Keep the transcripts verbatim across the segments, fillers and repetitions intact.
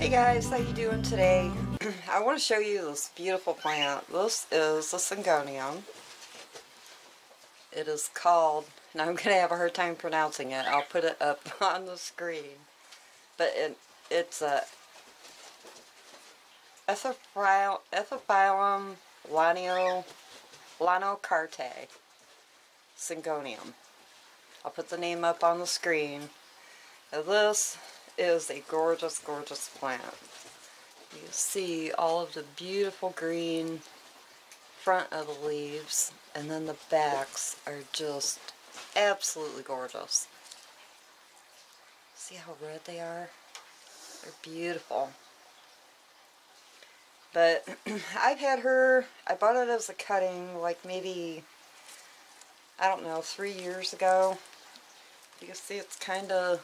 Hey guys, how you doing today? I want to show you this beautiful plant. This is a Syngonium. It is called, and I'm going to have a hard time pronouncing it. I'll put it up on the screen. But it, it's a Erythrophyllum Llano Carti Syngonium. I'll put the name up on the screen. Now this is a gorgeous, gorgeous plant. You see all of the beautiful green front of the leaves, and then the backs are just absolutely gorgeous. See how red they are? They're beautiful. But I've had her, I bought it as a cutting like maybe, I don't know, three years ago. You can see it's kind of,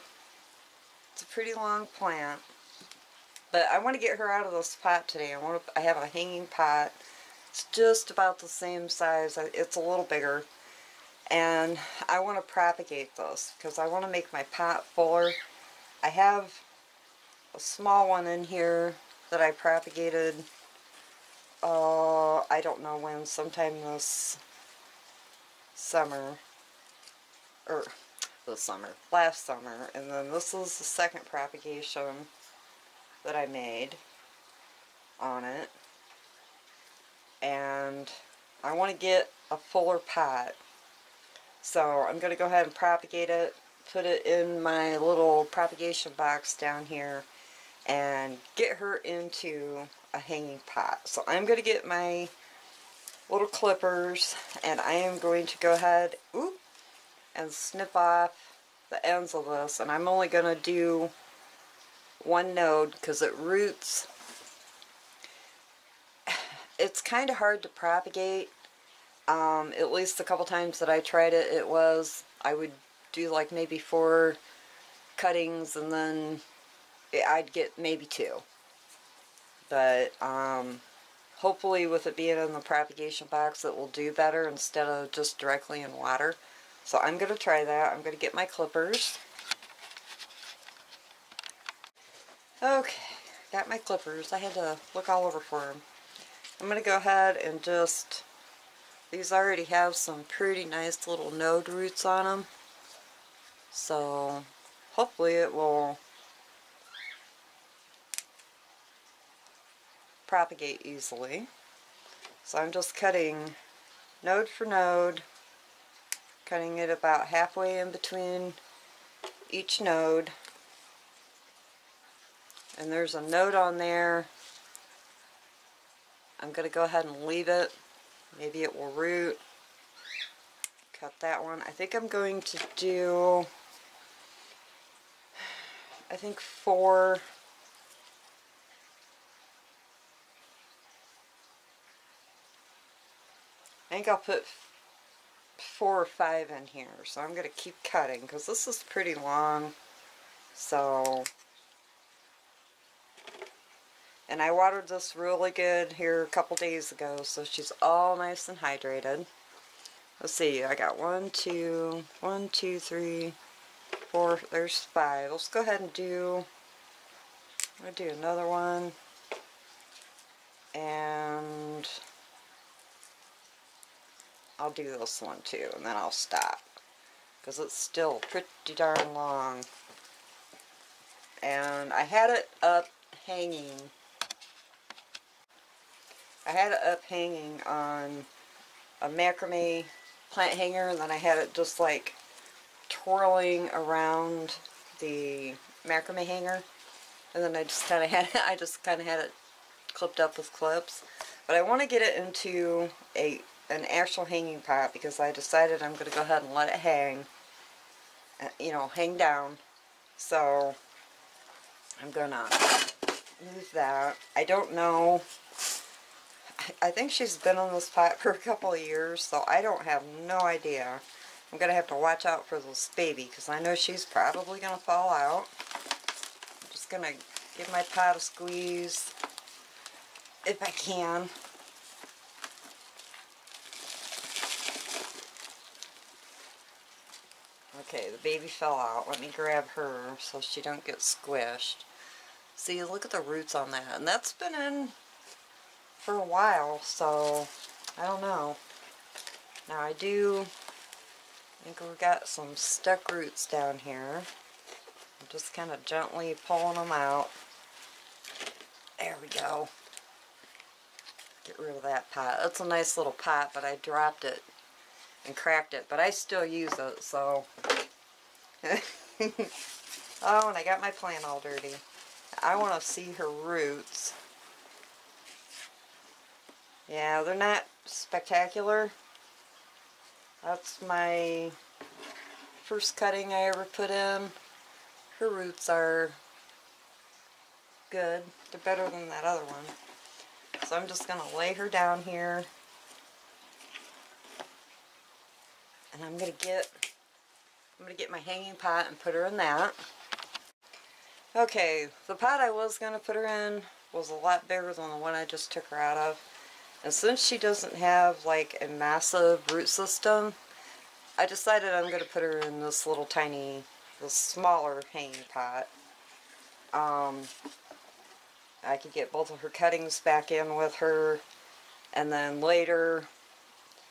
it's a pretty long plant. But I want to get her out of this pot today. I want to, I have a hanging pot. It's just about the same size. It's a little bigger. And I want to propagate this because I want to make my pot fuller. I have a small one in here that I propagated, uh, I don't know when, sometime this summer, or this summer, last summer, and then this is the second propagation that I made on it, and I want to get a fuller pot, so I'm going to go ahead and propagate it, put it in my little propagation box down here, and get her into a hanging pot. So I'm going to get my little clippers and I am going to go ahead ooh, and snip off the ends of this. And I'm only going to do one node because it roots. It's kind of hard to propagate. Um, at least a couple times that I tried it, it was, I would do like maybe four cuttings and then I'd get maybe two, but um, hopefully with it being in the propagation box it will do better instead of just directly in water. So I'm going to try that. I'm going to get my clippers. Okay, got my clippers. I had to look all over for them. I'm going to go ahead and just, these already have some pretty nice little node roots on them, so hopefully it will propagate easily. So I'm just cutting node for node, cutting it about halfway in between each node. And there's a node on there. I'm going to go ahead and leave it. Maybe it will root. Cut that one. I think I'm going to do, I think four I think I'll put four or five in here, so I'm going to keep cutting because this is pretty long. So, and I watered this really good here a couple days ago, so she's all nice and hydrated. Let's see, I got one, two, one, two, three, four. There's five. Let's go ahead and do. I'm going to do another one, and I'll do this one too, and then I'll stop because it's still pretty darn long. And I had it up hanging. I had it up hanging on a macrame plant hanger, and then I had it just like twirling around the macrame hanger, and then I just kind of had it, I just kind of had it clipped up with clips. But I want to get it into a an actual hanging pot because I decided I'm going to go ahead and let it hang, you know, hang down. So I'm going to move that. I don't know. I think she's been on this pot for a couple of years, so I don't have no idea. I'm going to have to watch out for this baby because I know she's probably going to fall out. I'm just going to give my pot a squeeze if I can. Okay, the baby fell out. Let me grab her so she don't get squished. See, look at the roots on that. And that's been in for a while, so I don't know. Now I do think we've got some stuck roots down here. I'm just kind of gently pulling them out. There we go. Get rid of that pot. That's a nice little pot, but I dropped it and cracked it, but I still use it, so. Oh, and I got my plant all dirty. I want to see her roots. Yeah, they're not spectacular. That's my first cutting I ever put in. Her roots are good. They're better than that other one. So I'm just going to lay her down here. And I'm going to get I'm going to get my hanging pot and put her in that. Okay, the pot I was going to put her in was a lot bigger than the one I just took her out of. And since she doesn't have like a massive root system, I decided I'm going to put her in this little tiny, this smaller hanging pot. Um, I could get both of her cuttings back in with her, and then later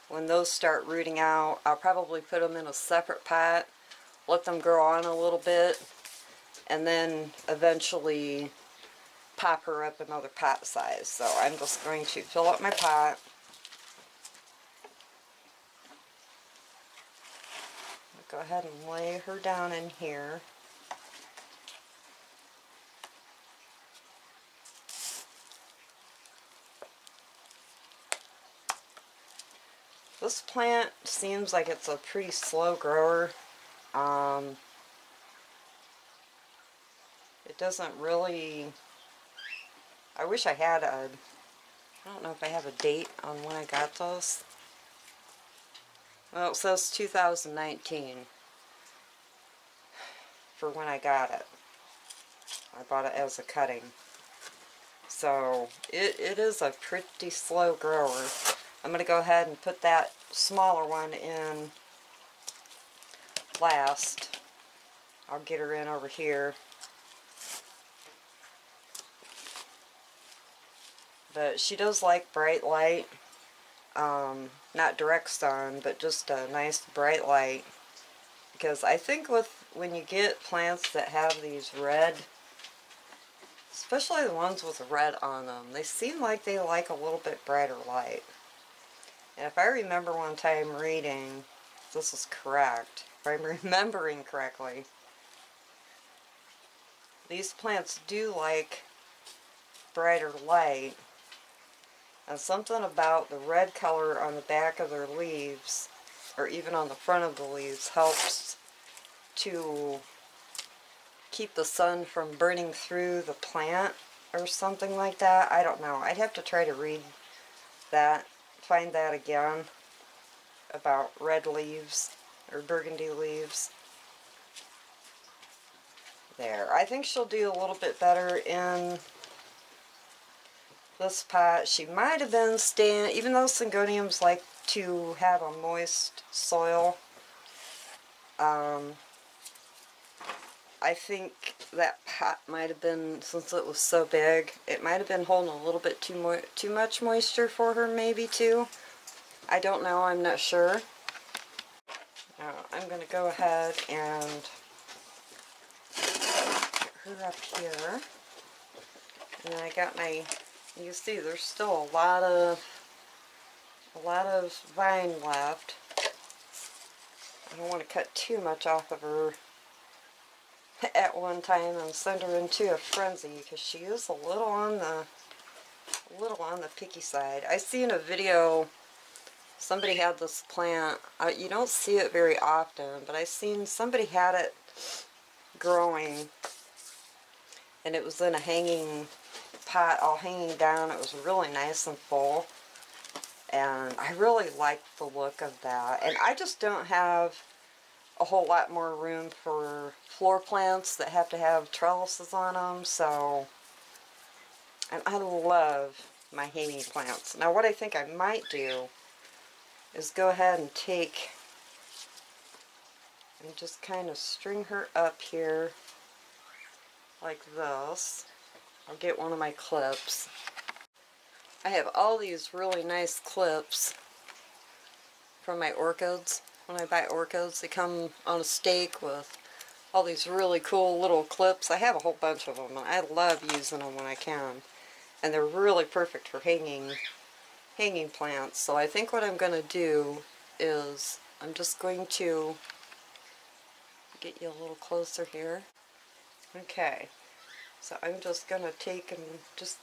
when those start rooting out, I'll probably put them in a separate pot, let them grow on a little bit, and then eventually pop her up another pot size. So I'm just going to fill up my pot. I'll go ahead and lay her down in here. This plant seems like it's a pretty slow grower. Um, it doesn't really... I wish I had a... I don't know if I have a date on when I got those. Well, it says two thousand nineteen for when I got it. I bought it as a cutting. So, it, it is a pretty slow grower. I'm going to go ahead and put that smaller one in last. I'll get her in over here. But she does like bright light. Um, not direct sun, but just a nice bright light. Because I think with when you get plants that have these red, especially the ones with red on them, they seem like they like a little bit brighter light. And if I remember one time reading, this is correct, if I'm remembering correctly, these plants do like brighter light, and something about the red color on the back of their leaves, or even on the front of the leaves, helps to keep the sun from burning through the plant, or something like that. I don't know. I'd have to try to read that. Find that again about red leaves or burgundy leaves. There, I think she'll do a little bit better in this pot. She might have been staying, even though syngoniums like to have a moist soil. Um, I think that pot might have been, since it was so big, it might have been holding a little bit too, mo too much moisture for her, maybe, too. I don't know. I'm not sure. Now, I'm going to go ahead and put her up here. And I got my, you can see there's still a lot of, a lot of vine left. I don't want to cut too much off of her at one time and send her into a frenzy, because she is a little on the a little on the picky side. I see in a video somebody had this plant. Uh, you don't see it very often, but I seen somebody had it growing, and it was in a hanging pot, all hanging down. It was really nice and full, and I really liked the look of that. And I just don't have a whole lot more room for floor plants that have to have trellises on them, so. And I love my hanging plants. Now what I think I might do is go ahead and take and just kind of string her up here like this. I'll get one of my clips. I have all these really nice clips from my orchids. When I buy orchids, they come on a stake with all these really cool little clips. I have a whole bunch of them, and I love using them when I can. And they're really perfect for hanging, hanging plants. So I think what I'm going to do is I'm just going to get you a little closer here. Okay, so I'm just going to take and just,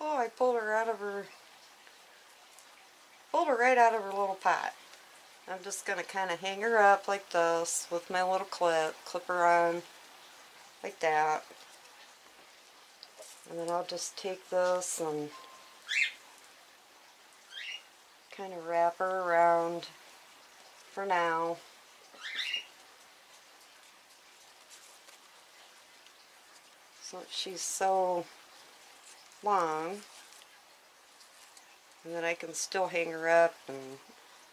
oh, I pulled her out of her, pulled her right out of her little pot. I'm just going to kind of hang her up like this with my little clip, clip her on like that. And then I'll just take this and kind of wrap her around for now. So she's so long, and then I can still hang her up, and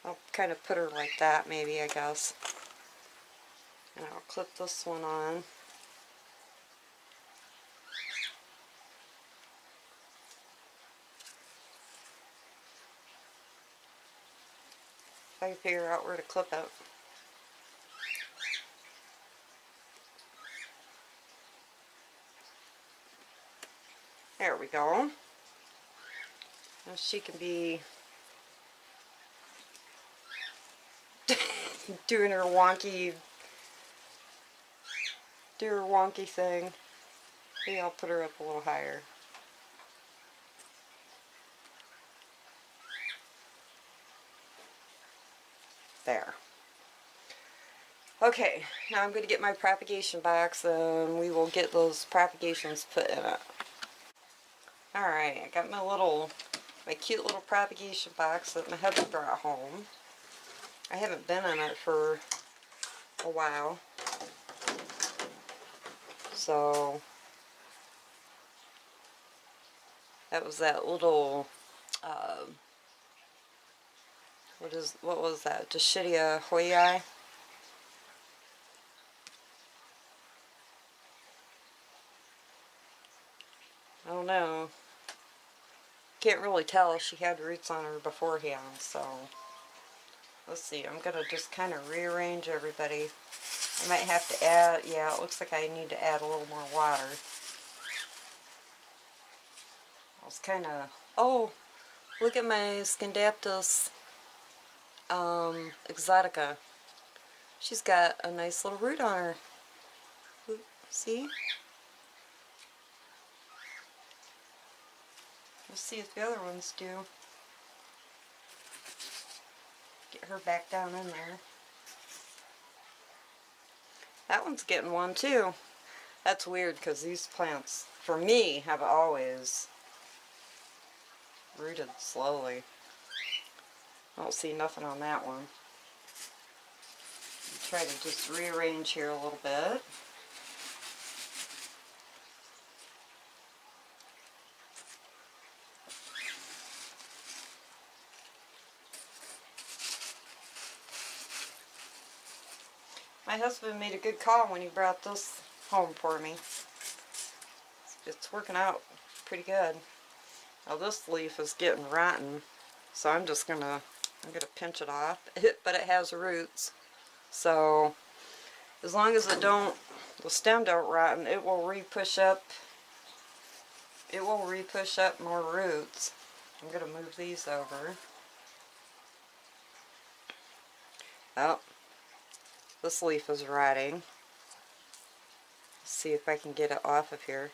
I'll kind of put her like that maybe, I guess. And I'll clip this one on. I can figure out where to clip it. There we go. Now she can be doing her wonky, do her wonky thing. Maybe I'll put her up a little higher. There. Okay, now I'm going to get my propagation box and we will get those propagations put in it. Alright, I got my little, my cute little propagation box that my hubby brought home. I haven't been in it for a while. So, that was that little, uh, What is what was that? Dischidia Hoya. I don't know. Can't really tell. She had roots on her beforehand, so let's see. I'm gonna just kind of rearrange everybody. I might have to add. Yeah, it looks like I need to add a little more water. I was kind of. Oh, look at my Scindapsus um exotica. She's got a nice little root on her. Oop, see? We'll see if the other ones do. Get her back down in there. That one's getting one too. That's weird because these plants, for me, have always rooted slowly. I don't see nothing on that one. Try to just rearrange here a little bit. My husband made a good call when he brought this home for me. It's working out pretty good. Now this leaf is getting rotten, so I'm just gonna I'm going to pinch it off, but it has roots, so as long as it don't, the stem don't rotten, it will re-push up, it will re-push up more roots. I'm going to move these over. Oh, this leaf is rotting. Let's see if I can get it off of here.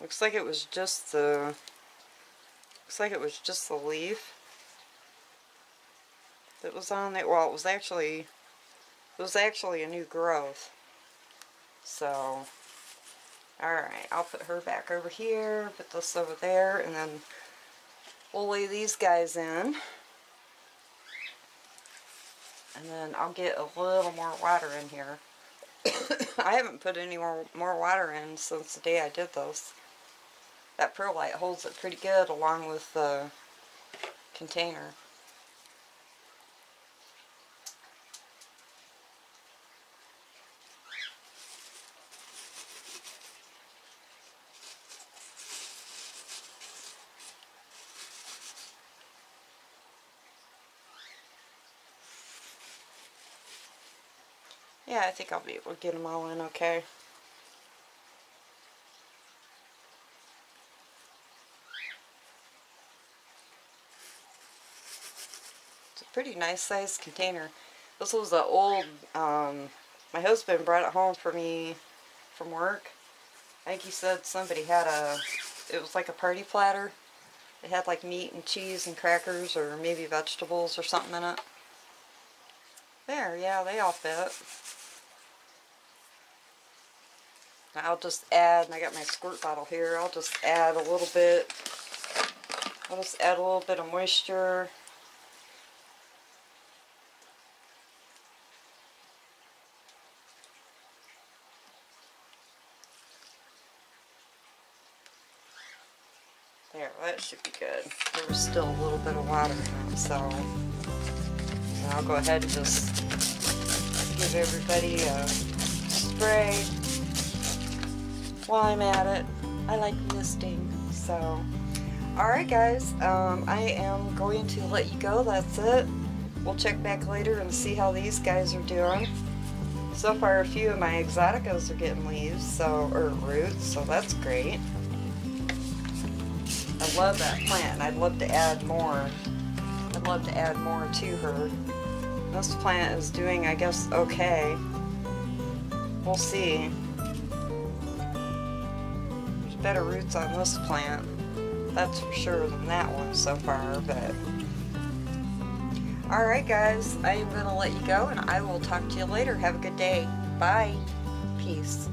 Looks like it was just the looks like it was just the leaf that was on there. Well, it was actually it was actually a new growth. So, alright, I'll put her back over here, put this over there, and then we'll lay these guys in. And then I'll get a little more water in here. I haven't put any more, more water in since the day I did this. That perlite holds it pretty good along with the container. Yeah, I think I'll be able to get them all in okay. It's a pretty nice sized container. This was an old, um, my husband brought it home for me from work. I think he said somebody had a, it was like a party platter. It had like meat and cheese and crackers or maybe vegetables or something in it. There, yeah, they all fit. I'll just add, and I got my squirt bottle here, I'll just add a little bit, I'll just add a little bit of moisture. There, that should be good. There was still a little bit of water in it, so I'll go ahead and just give everybody a spray. While I'm at it, I like misting. So, all right, guys, um, I am going to let you go. That's it. We'll check back later and see how these guys are doing. So far, a few of my exoticas are getting leaves, so or roots, so that's great. I love that plant, and I'd love to add more. I'd love to add more to her. This plant is doing, I guess, okay. We'll see. Better roots on this plant, that's for sure, than that one so far. But all right, guys, I am gonna let you go, and I will talk to you later. Have a good day. Bye. Peace.